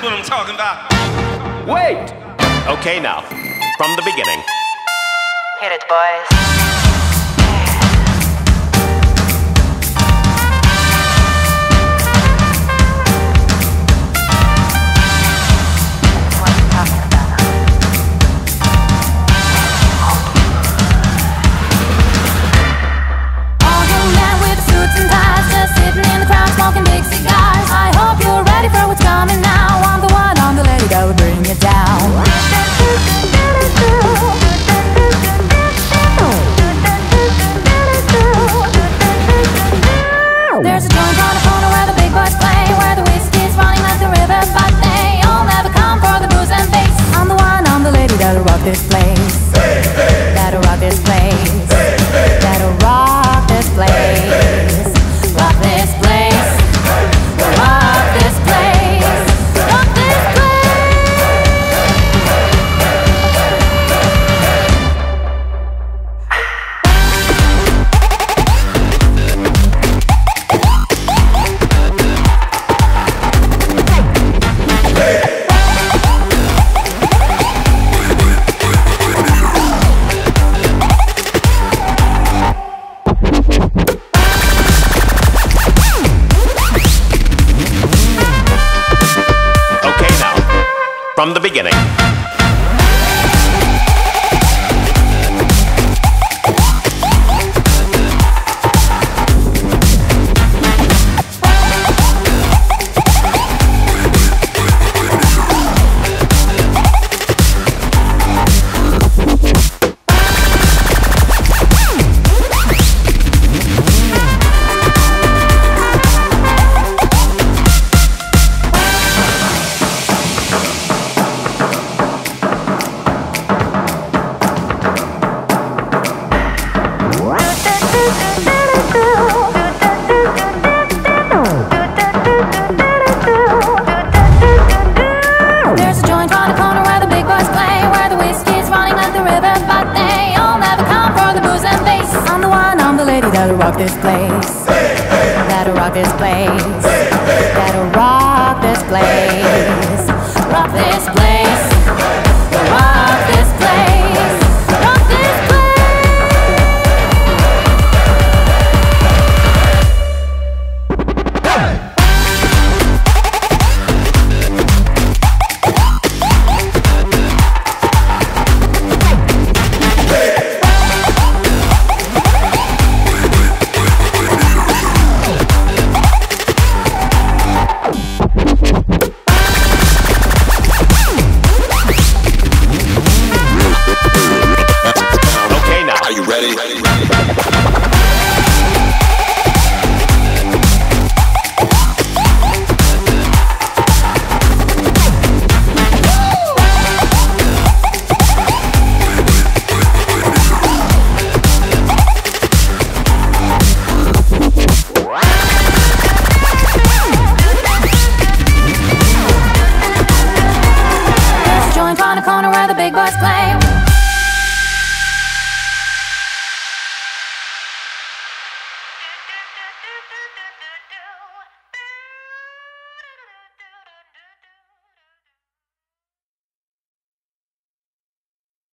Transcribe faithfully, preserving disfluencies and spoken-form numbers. That's what I'm talking about. Wait! Okay, now, from the beginning. Hit it, boys. This place, hey, hey. Gotta rock this place, hey, hey. Gotta rock this place, hey, hey. Rock this place, hey, hey. Rock this place, hey, hey. Rock this place, hey. Hey. From the beginning. This place, hey, hey. Gotta rock this place, hey, hey. Gotta rock this place, hey, hey. Rock this place.